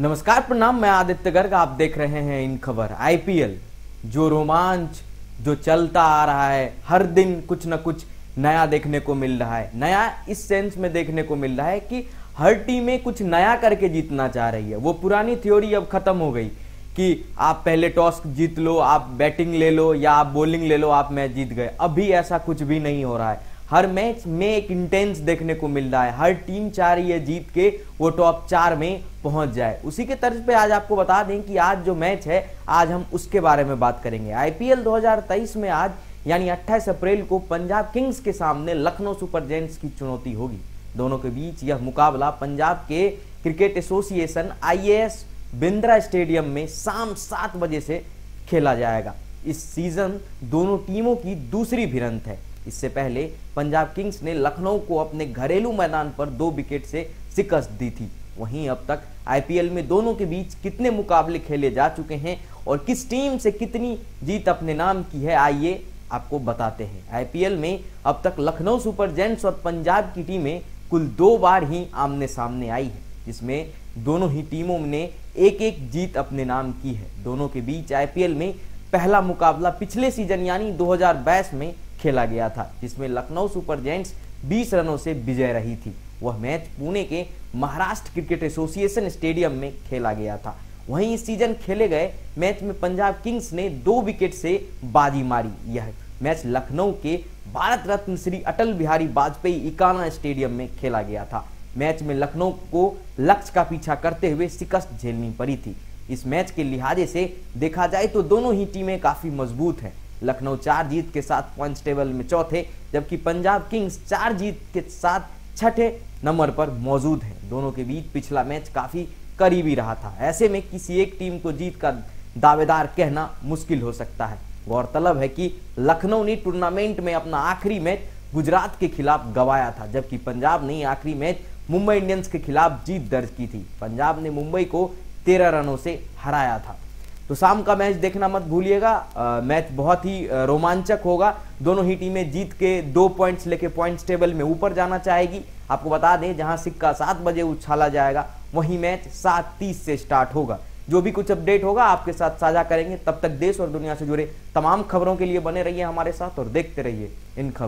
नमस्कार प्रणाम, मैं आदित्य गर्ग। आप देख रहे हैं इन खबर। आईपीएल जो रोमांच जो चलता आ रहा है, हर दिन कुछ ना कुछ नया देखने को मिल रहा है। नया इस सेंस में देखने को मिल रहा है कि हर टीमें कुछ नया करके जीतना चाह रही है। वो पुरानी थ्योरी अब खत्म हो गई कि आप पहले टॉस जीत लो, आप बैटिंग ले लो या आप बॉलिंग ले लो, आप मैच जीत गए। अभी ऐसा कुछ भी नहीं हो रहा है। हर मैच में एक इंटेंस देखने को मिल रहा है। हर टीम चाह रही है जीत के वो टॉप 4 में पहुंच जाए। उसी के तर्ज पे आज आपको बता दें कि आज जो मैच है, आज हम उसके बारे में बात करेंगे। आईपीएल 2023 में आज यानी 28 अप्रैल को पंजाब किंग्स के सामने लखनऊ सुपर जायंट्स की चुनौती होगी। दोनों के बीच यह मुकाबला पंजाब के cricket association IAS Bindra stadium में शाम 7 बजे से खेला जाएगा। इस सीजन दोनों टीमों की दूसरी भिड़ंत है। इससे पहले पंजाब किंग्स ने लखनऊ को अपने घरेलू मैदान पर 2 विकेट से शिकस्त दी थी। वहीं अब तक आईपीएल में दोनों के बीच कितने मुकाबले खेले जा चुके हैं और किस टीम से कितनी जीत अपने नाम की है, आइए आपको बताते हैं। आईपीएल में अब तक लखनऊ सुपर जायंट्स और पंजाब की टीमें कुल 2 बार ही आमने सामने आई है, जिसमें दोनों ही टीमों ने एक-एक जीत अपने नाम की है। दोनों के बीच आईपीएल में पहला मुकाबला पिछले सीजन यानी 2022 में खेला गया था, जिसमें लखनऊ सुपर जायंट्स 20 रनों से विजय रही थी। वह मैच पुणे के महाराष्ट्र क्रिकेट एसोसिएशन स्टेडियम में खेला गया था। वहीं इस सीजन खेले गए मैच में पंजाब किंग्स ने 2 विकेट से बाजी मारी। यह मैच लखनऊ के भारत रत्न श्री अटल बिहारी वाजपेयी इकाना स्टेडियम में खेला गया था। मैच में लखनऊ को लक्ष्य का पीछा करते हुए शिकस्त झेलनी पड़ी थी। इस मैच के लिहाजे से देखा जाए तो दोनों ही टीमें काफी मजबूत हैं। लखनऊ 4 जीत के साथ पॉइंट्स टेबल में चौथे, जबकि पंजाब किंग्स 4 जीत के साथ 6ठे नंबर पर मौजूद हैं। दोनों के बीच पिछला मैच काफी करीबी रहा था। ऐसे में किसी एक टीम को जीत का दावेदार कहना मुश्किल हो सकता है। गौरतलब है कि लखनऊ ने टूर्नामेंट में अपना आखिरी मैच गुजरात के खिलाफ गवाया था, जबकि पंजाब ने आखिरी मैच मुंबई इंडियंस के खिलाफ जीत दर्ज की थी। पंजाब ने मुंबई को 13 रनों से हराया था। तो शाम का मैच देखना मत भूलिएगा। मैच बहुत ही रोमांचक होगा। दोनों ही टीमें जीत के 2 पॉइंट्स लेके पॉइंट्स टेबल में ऊपर जाना चाहेगी। आपको बता दें, जहां सिक्का 7 बजे उछाला जाएगा, वहीं मैच 7:30 से स्टार्ट होगा। जो भी कुछ अपडेट होगा आपके साथ साझा करेंगे। तब तक देश और दुनिया से जुड़े तमाम खबरों के लिए बने रहिए हमारे साथ और देखते रहिए इन खबर।